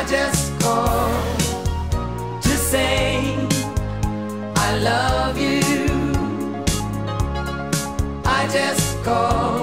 I just called to say I love you. I just called.